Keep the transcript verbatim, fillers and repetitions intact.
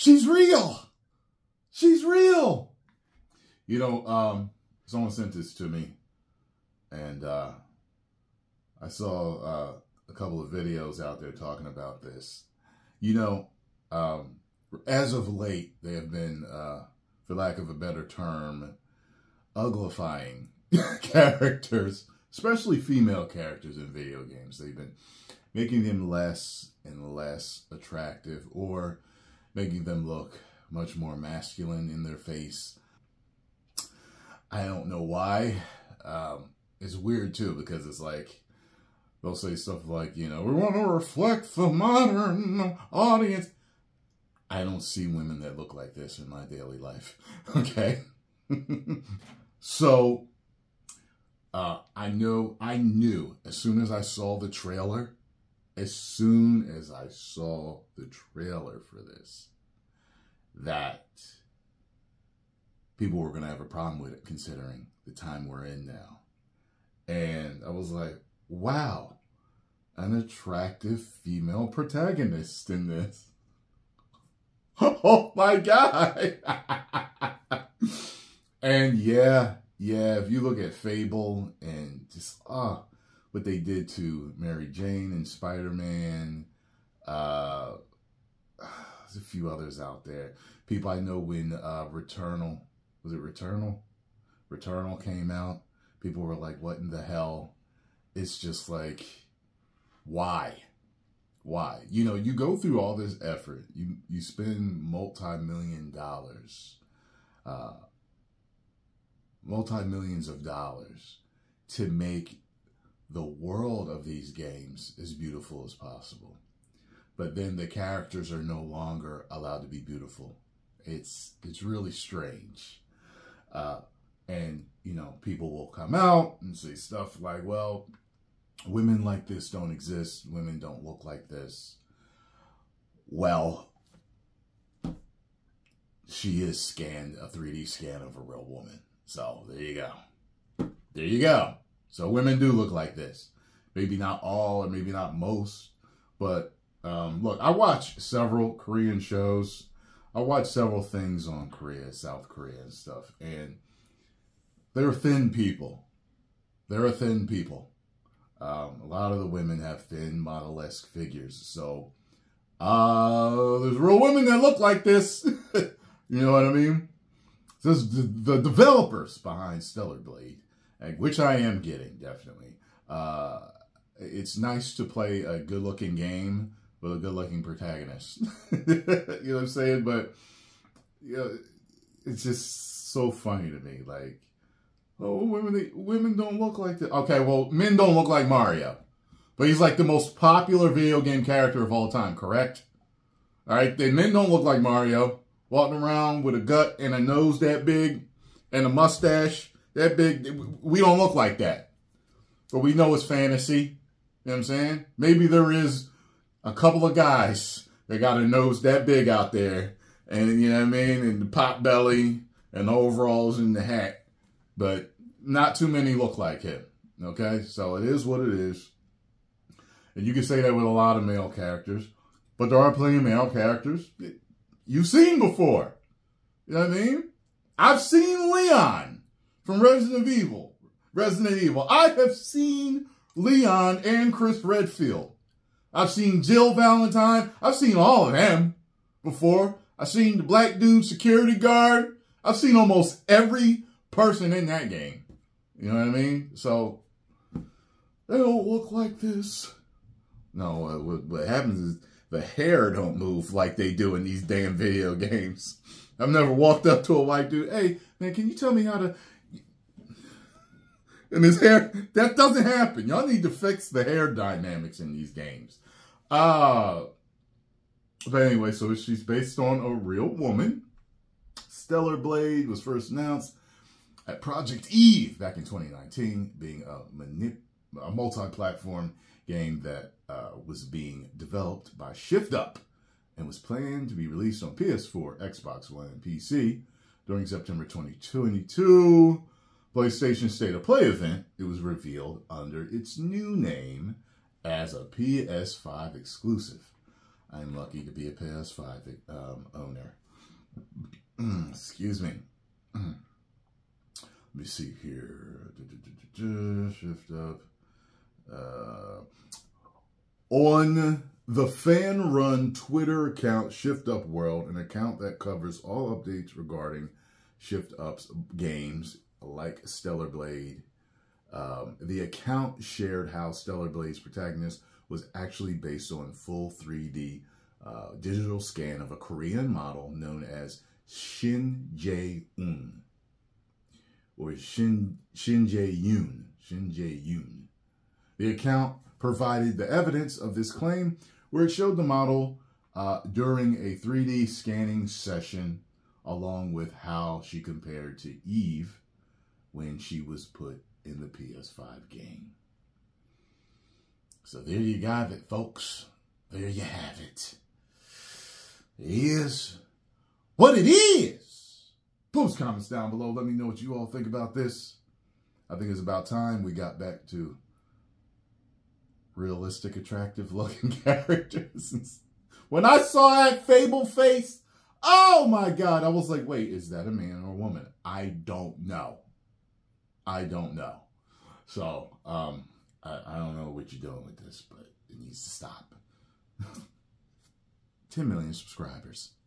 She's real. She's real. You know, um, someone sent this to me, and uh, I saw uh, a couple of videos out there talking about this. You know, um, as of late, they have been, uh, for lack of a better term, uglifying characters, especially female characters in video games. They've been making them less and less attractive, or making them look much more masculine in their face. I don't know why. Um, it's weird, too, because it's like, they'll say stuff like, you know, we want to reflect the modern audience. I don't see women that look like this in my daily life, okay? So, uh, I know, I knew as soon as I saw the trailer, as soon as I saw the trailer for this, that people were going to have a problem with it, considering the time we're in now. And I was like, wow, an attractive female protagonist in this. Oh my God. And yeah, yeah, if you look at Fable and just, ah, oh, what they did to Mary Jane and Spider-Man, uh, there's a few others out there. People I know when uh, Returnal, was it Returnal? Returnal came out, people were like, what in the hell? It's just like, why? Why? You know, you go through all this effort. You you spend multi-million dollars, uh, multi-millions of dollars to make the world of these games as beautiful as possible. But then the characters are no longer allowed to be beautiful. It's, it's really strange. Uh, and, you know, people will come out and say stuff like, well, women like this don't exist. Women don't look like this. Well, she is scanned, a three D scan of a real woman. So there you go. There you go. So women do look like this. Maybe not all, or maybe not most. But um, look, I watch several Korean shows. I watch several things on Korea, South Korea and stuff. And they're thin people. They're thin people. Um, a lot of the women have thin, model-esque figures. So, uh, there's real women that look like this. You know what I mean? So the, the developers behind Stellar Blade, which I am getting, definitely. Uh, it's nice to play a good-looking game with a good-looking protagonist. You know what I'm saying? But, you know, it's just so funny to me, like, oh, women, they, women don't look like that. Okay, well, men don't look like Mario. But he's like the most popular video game character of all time, correct? All right, then men don't look like Mario. Walking around with a gut and a nose that big and a mustache that big. We don't look like that. But we know it's fantasy. You know what I'm saying? Maybe there is a couple of guys that got a nose that big out there. And, you know what I mean? And the pot belly and the overalls and the hat. But not too many look like him, okay? So it is what it is. And you can say that with a lot of male characters. But there are plenty of male characters you've seen before. You know what I mean? I've seen Leon from Resident Evil. Resident Evil. I have seen Leon and Chris Redfield. I've seen Jill Valentine. I've seen all of them before. I've seen the black dude security guard. I've seen almost every person in that game. You know what I mean? So, they don't look like this. No, uh, what, what happens is the hair don't move like they do in these damn video games. I've never walked up to a white dude, hey, man, can you tell me how to... And his hair, that doesn't happen. Y'all need to fix the hair dynamics in these games. Uh, but anyway, so she's based on a real woman. Stellar Blade was first announced at Project Eve back in twenty nineteen, being a, manip a multi-platform game that uh, was being developed by Shift Up and was planned to be released on P S four, Xbox One, and P C during September twenty twenty-two. PlayStation State of Play event, it was revealed under its new name as a P S five exclusive. I'm lucky to be a P S five um, owner. Excuse me. Let me see here. Shift up. Uh, on the fan run Twitter account, Shift Up World, an account that covers all updates regarding Shift Up's games like Stellar Blade. Um, the account shared how Stellar Blade's protagonist was actually based on full three D uh, digital scan of a Korean model known as Shin Jae-eun or Shin Shin Jae-eun. Shin Jae-eun. The account provided the evidence of this claim, where it showed the model uh, during a three D scanning session, along with how she compared to Eve when she was put in the P S five game. So there you have it, folks. There you have it. It is what it is. Post comments down below. Let me know what you all think about this. I think it's about time we got back to realistic, attractive looking characters. When I saw that Fable face, oh my God, I was like, wait, is that a man or a woman? I don't know. I don't know. So, um, I, I don't know what you're doing with this, but it needs to stop. ten million subscribers.